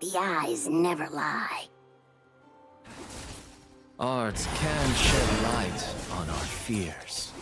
The eyes never lie. Arts can shed light on our fears.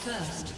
First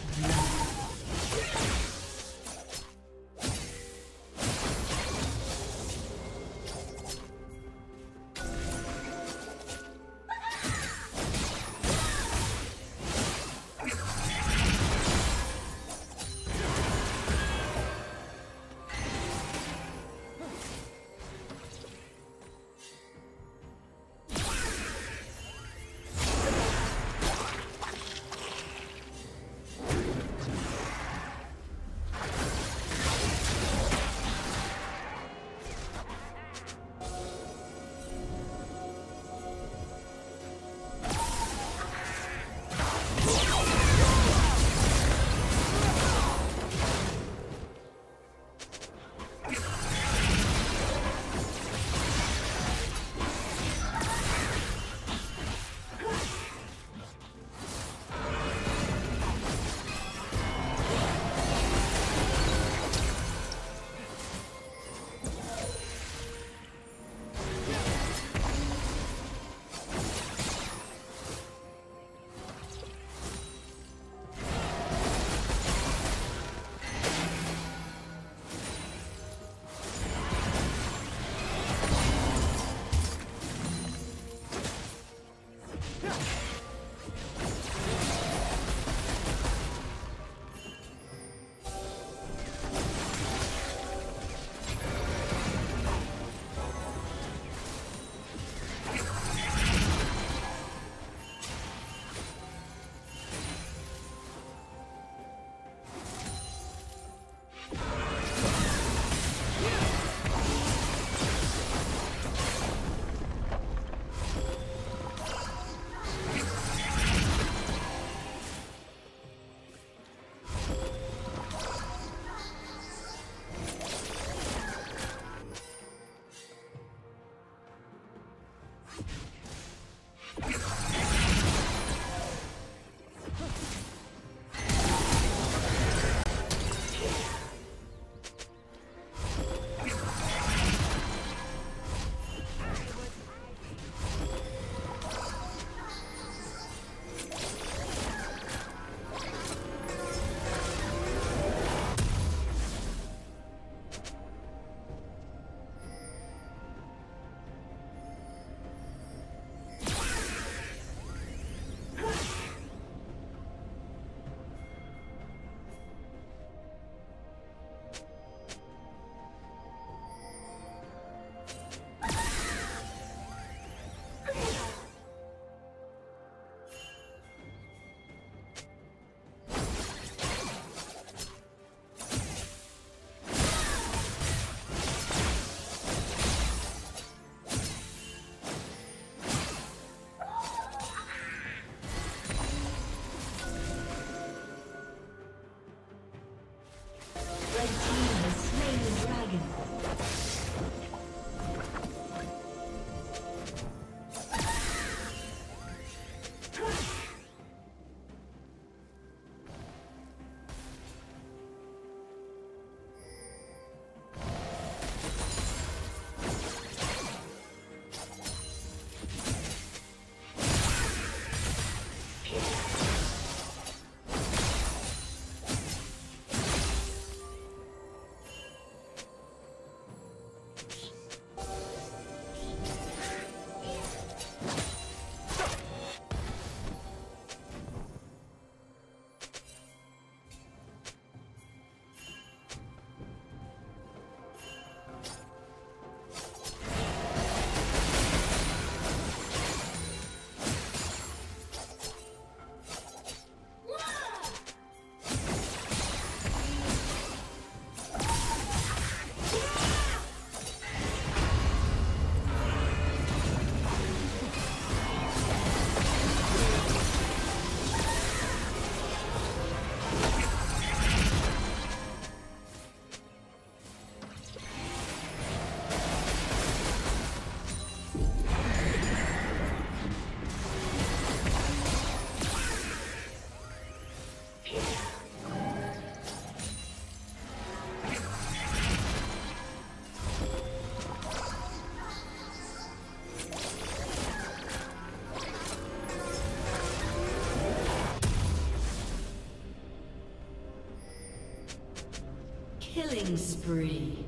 Killing spree.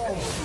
Oh.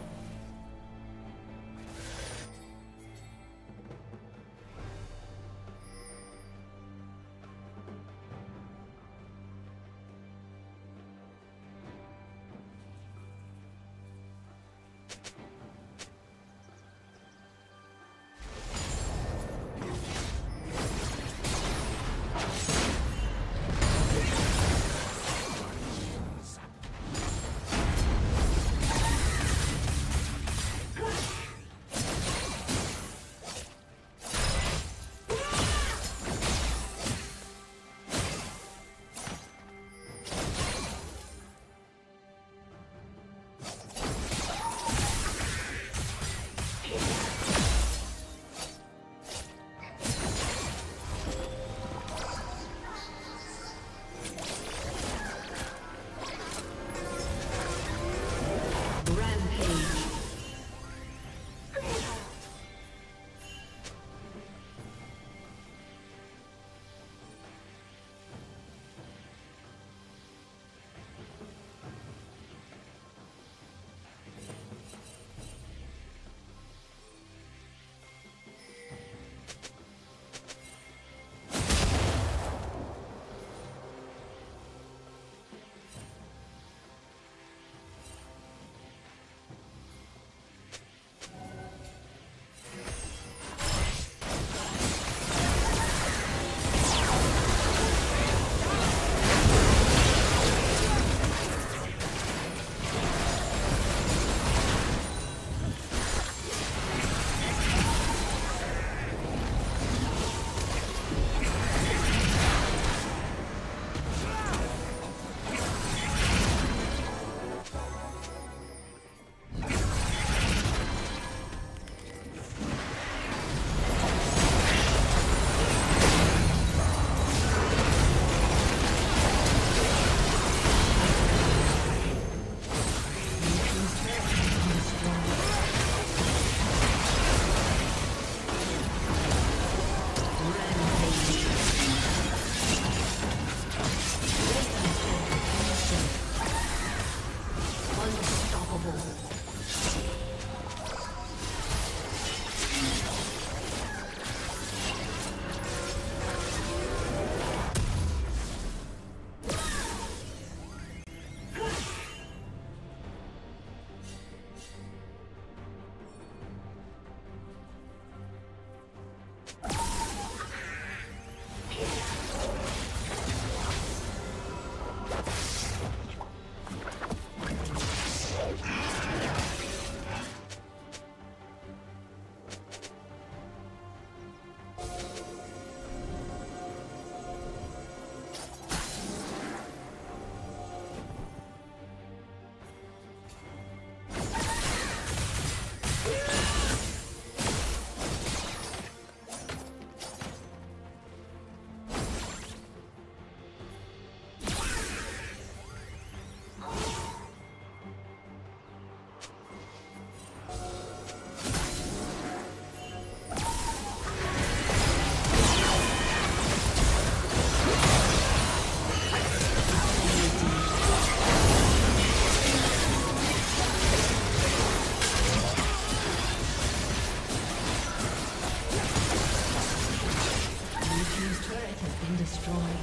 destroyed.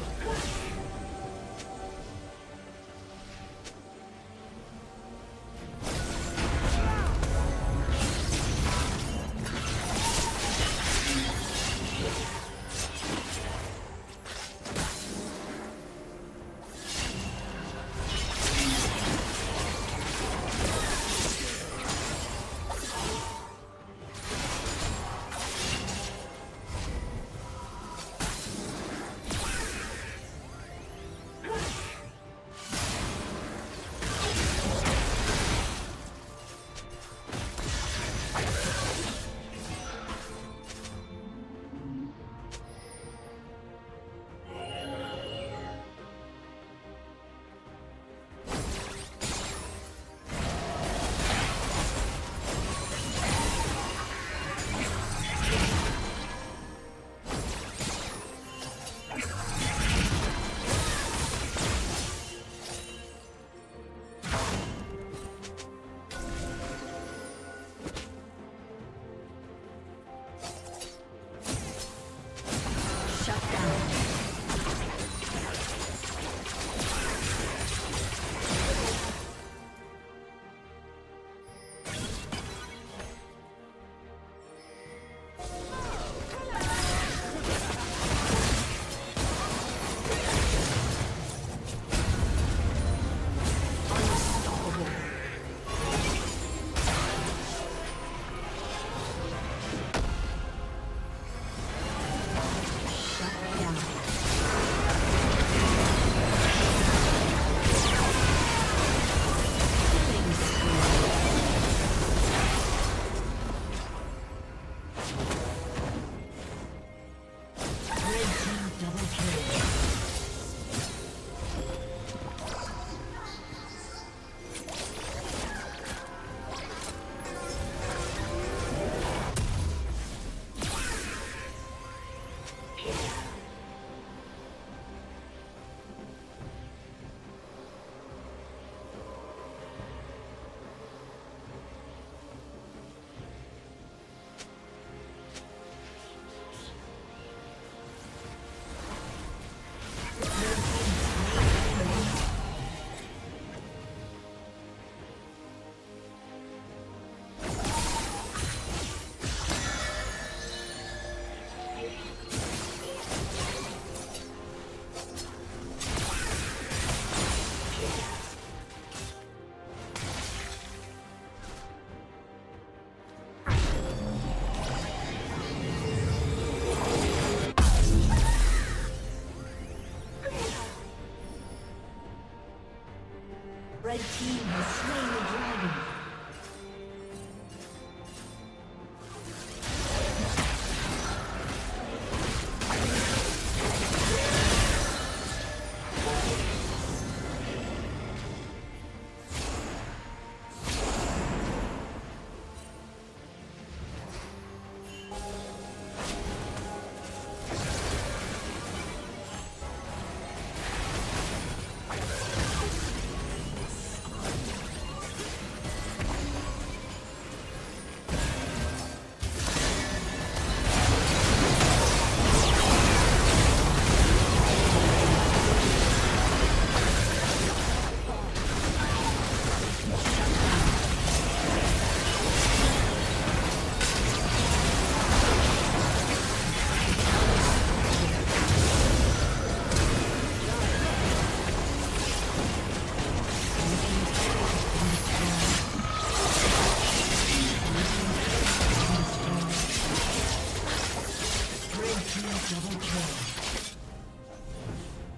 Red team has slain the dragon.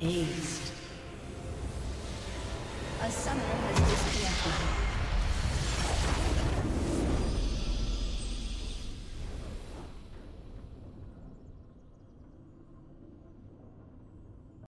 Aced. A summoner has disconnected.